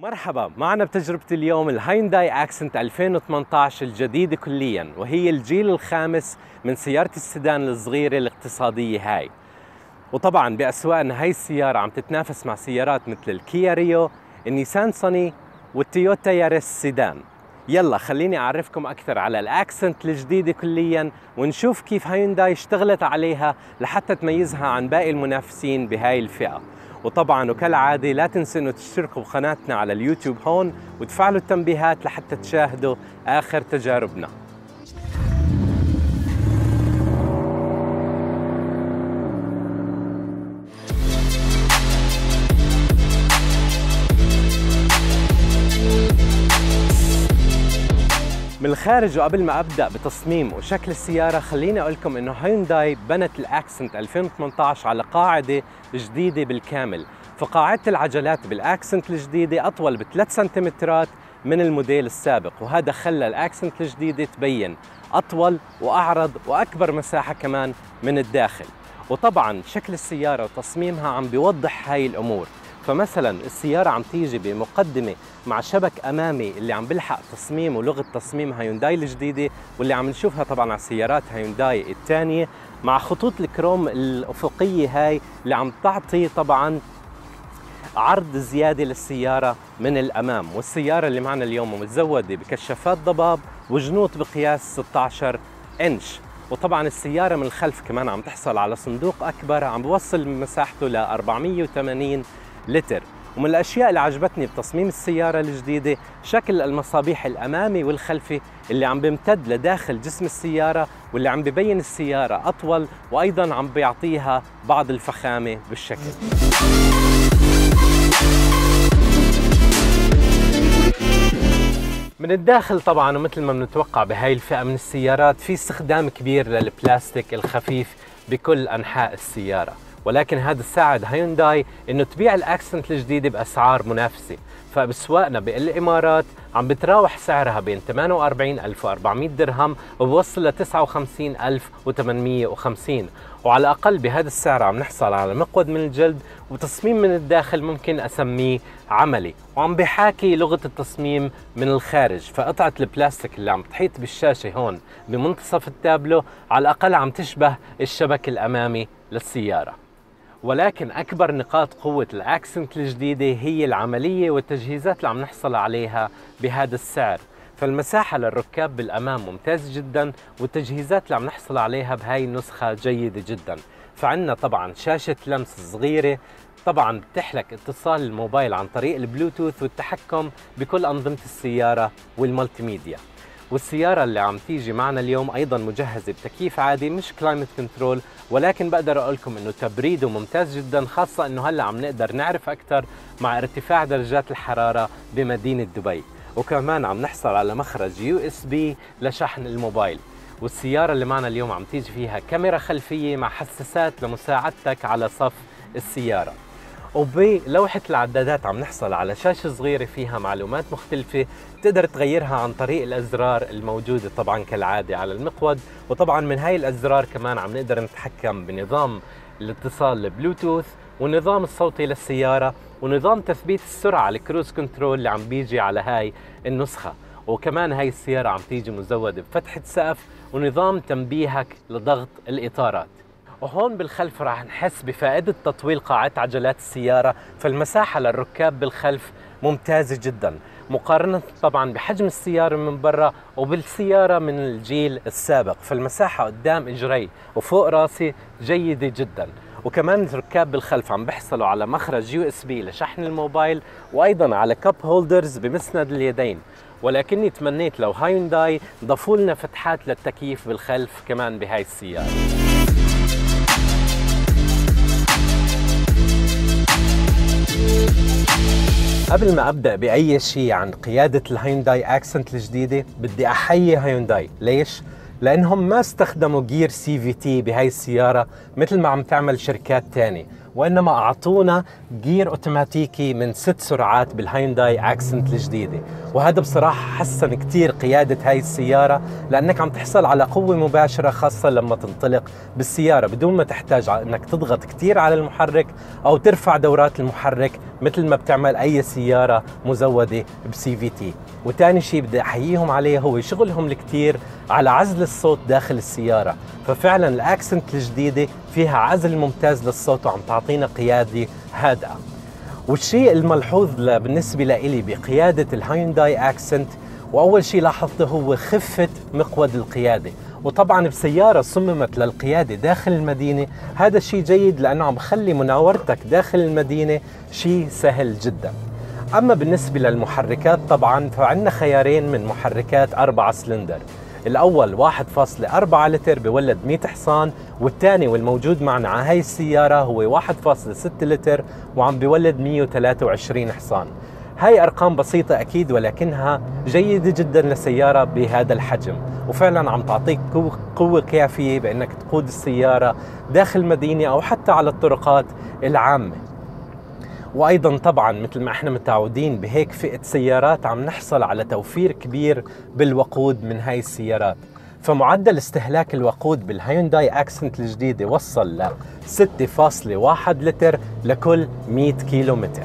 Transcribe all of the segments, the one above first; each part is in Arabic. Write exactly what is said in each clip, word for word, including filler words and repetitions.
مرحبا، معنا بتجربة اليوم الهيونداي أكسنت ألفين وثمانية عشر الجديدة كليا، وهي الجيل الخامس من سيارة السيدان الصغيرة الاقتصادية هاي. وطبعا بأسواقنا هاي السيارة عم تتنافس مع سيارات مثل الكيا ريو، النيسان صني، والتويوتا ياريس سيدان. يلا خليني أعرفكم أكثر على الأكسنت الجديدة كليا ونشوف كيف هيونداي اشتغلت عليها لحتى تميزها عن باقي المنافسين بهاي الفئة. وطبعا وكالعادة لا تنسوا انه تشتركوا بقناتنا على اليوتيوب هون وتفعلوا التنبيهات لحتى تشاهدوا آخر تجاربنا. من الخارج وقبل ما أبدأ بتصميم وشكل السيارة، خليني أقول لكم إنه هيونداي بنت الأكسنت ألفين وثمانية عشر على قاعدة جديدة بالكامل، فقاعدة العجلات بالأكسنت الجديدة أطول بثلاث سنتيمترات من الموديل السابق، وهذا خلى الأكسنت الجديدة تبين أطول وأعرض وأكبر مساحة كمان من الداخل. وطبعاً شكل السيارة وتصميمها عم بيوضح هاي الأمور. فمثلا السيارة عم تيجي بمقدمة مع شبك أمامي اللي عم بلحق تصميم ولغة تصميم هيونداي الجديدة واللي عم نشوفها طبعا على سيارات هيونداي الثانية، مع خطوط الكروم الأفقية هاي اللي عم تعطي طبعا عرض زيادة للسيارة من الأمام. والسيارة اللي معنا اليوم متزودة بكشافات ضباب وجنوط بقياس ستة عشر إنش. وطبعا السيارة من الخلف كمان عم تحصل على صندوق أكبر عم بوصل مساحته ل أربعمية وثمانين لتر. ومن الأشياء اللي عجبتني بتصميم السيارة الجديدة شكل المصابيح الأمامي والخلفي اللي عم بيمتد لداخل جسم السيارة واللي عم ببين السيارة أطول، وأيضاً عم بيعطيها بعض الفخامة بالشكل. من الداخل طبعاً ومثل ما بنتوقع بهاي الفئة من السيارات في استخدام كبير للبلاستيك الخفيف بكل أنحاء السيارة، ولكن هذا ساعد هيونداي انه تبيع الاكسنت الجديده باسعار منافسه. فبسواقنا بالامارات عم بتراوح سعرها بين ثمانية وأربعين ألف وأربعمية درهم وبوصل ل تسعة وخمسين ألف وثمانمية وخمسين، وعلى الاقل بهذا السعر عم نحصل على مقود من الجلد وتصميم من الداخل ممكن اسميه عملي، وعم بحاكي لغه التصميم من الخارج. فقطعه البلاستيك اللي عم تحيط بالشاشه هون بمنتصف التابلو على الاقل عم تشبه الشبك الامامي للسياره. ولكن أكبر نقاط قوة الأكسنت الجديدة هي العملية والتجهيزات اللي عم نحصل عليها بهذا السعر. فالمساحة للركاب بالأمام ممتازة جدا والتجهيزات اللي عم نحصل عليها بهاي النسخة جيدة جدا. فعندنا طبعا شاشة لمس صغيرة طبعا بتحلك اتصال الموبايل عن طريق البلوتوث والتحكم بكل أنظمة السيارة والمالتي ميديا. والسيارة اللي عم تيجي معنا اليوم أيضاً مجهزة بتكييف عادي مش كلايمت كنترول، ولكن بقدر أقول لكم إنه تبريده ممتاز جداً، خاصة إنه هلأ عم نقدر نعرف أكثر مع ارتفاع درجات الحرارة بمدينة دبي. وكمان عم نحصل على مخرج يو إس بي لشحن الموبايل. والسيارة اللي معنا اليوم عم تيجي فيها كاميرا خلفية مع حساسات لمساعدتك على صف السيارة. وبلوحة العدادات عم نحصل على شاشة صغيرة فيها معلومات مختلفة تقدر تغيرها عن طريق الأزرار الموجودة طبعاً كالعادة على المقود. وطبعاً من هاي الأزرار كمان عم نقدر نتحكم بنظام الاتصال البلوتوث والنظام الصوتي للسيارة ونظام تثبيت السرعة الكروز كنترول اللي عم بيجي على هاي النسخة. وكمان هاي السيارة عم تيجي مزودة بفتحة سقف ونظام تنبيهك لضغط الإطارات. وهون بالخلف راح نحس بفائدة تطويل قاعدة عجلات السيارة، فالمساحة للركاب بالخلف ممتازة جدا مقارنة طبعا بحجم السيارة من برا وبالسيارة من الجيل السابق. فالمساحة قدام إجري وفوق راسي جيدة جدا. وكمان الركاب بالخلف عم بحصلوا على مخرج يو إس بي لشحن الموبايل وأيضا على كاب هولدرز بمسند اليدين. ولكني تمنيت لو هيونداي ضافوا لنا فتحات للتكييف بالخلف كمان بهاي السيارة. قبل ما أبدأ بأي شيء عن قيادة الهيونداي أكسنت الجديدة بدي أحيي هيونداي. ليش؟ لأنهم ما استخدموا جير سي في تي بهاي السيارة مثل ما عم تعمل شركات تاني، وإنما أعطونا جير أوتوماتيكي من ست سرعات بالهيونداي أكسنت الجديدة، وهذا بصراحة حسن كتير قيادة هاي السيارة، لأنك عم تحصل على قوة مباشرة خاصة لما تنطلق بالسيارة بدون ما تحتاج أنك تضغط كتير على المحرك أو ترفع دورات المحرك مثل ما بتعمل أي سيارة مزودة بسي في تي. وتاني شيء بدي أحييهم عليه هو شغلهم الكتير على عزل الصوت داخل السيارة، ففعلا الأكسنت الجديدة فيها عزل ممتاز للصوت وعم تعطينا قيادة هادئة. والشيء الملحوظ بالنسبة لإلي بقيادة الهيونداي أكسنت، وأول شيء لاحظته هو خفة مقود القيادة، وطبعا بسيارة صممت للقيادة داخل المدينة هذا الشيء جيد لأنه عم بخلي مناورتك داخل المدينة شيء سهل جدا. أما بالنسبة للمحركات طبعا فعندنا خيارين من محركات أربعة سلندر، الأول واحد فاصلة أربعة لتر بولد مية حصان، والثاني والموجود معنا على هاي السيارة هو واحد فاصلة ستة لتر وعم بولد مية وثلاثة وعشرين حصان. هاي أرقام بسيطة أكيد ولكنها جيدة جدا لسيارة بهذا الحجم، وفعلا عم تعطيك قوة كافية بأنك تقود السيارة داخل المدينة أو حتى على الطرقات العامة. وأيضا طبعا مثل ما احنا متعودين بهيك فئة سيارات عم نحصل على توفير كبير بالوقود من هاي السيارات، فمعدل استهلاك الوقود بالهيونداي أكسنت الجديدة وصل ل ستة فاصلة واحد لتر لكل مية كيلومتر.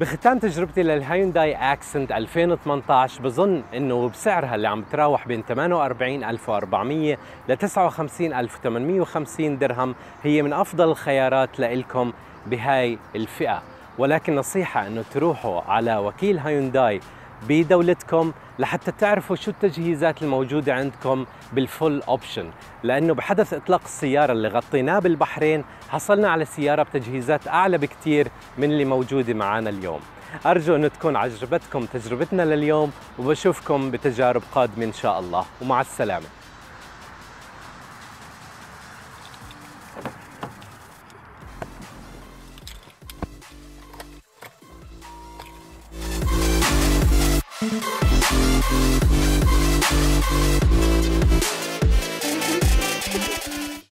بختام تجربتي للهيونداي أكسنت ألفين وثمانطعش بظن انه بسعرها اللي عم تراوح بين ثمانية وأربعين ألف وأربعمية ل تسعة وخمسين ألف وثمانمية وخمسين درهم هي من افضل الخيارات لإلكم بهاي الفئة، ولكن نصيحة انه تروحوا على وكيل هيونداي بدولتكم لحتى تعرفوا شو التجهيزات الموجودة عندكم بالفول اوبشن، لأنه بحدث إطلاق السيارة اللي غطيناه بالبحرين حصلنا على سيارة بتجهيزات أعلى بكتير من اللي موجودة معنا اليوم. أرجو أن تكون عجبتكم تجربتنا لليوم، وبشوفكم بتجارب قادمة إن شاء الله، ومع السلامة.